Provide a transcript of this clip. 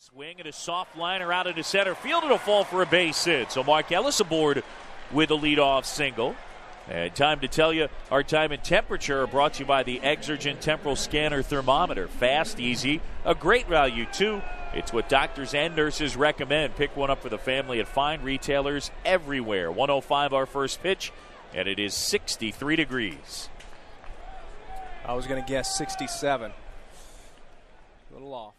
Swing and a soft liner out into center field. It'll fall for a base hit. So Mark Ellis aboard with a leadoff single. And time to tell you, our time and temperature are brought to you by the Exergen Temporal Scanner Thermometer. Fast, easy, a great value, too. It's what doctors and nurses recommend. Pick one up for the family at fine retailers everywhere. 105 our first pitch, and it is 63 degrees. I was going to guess 67. A little off.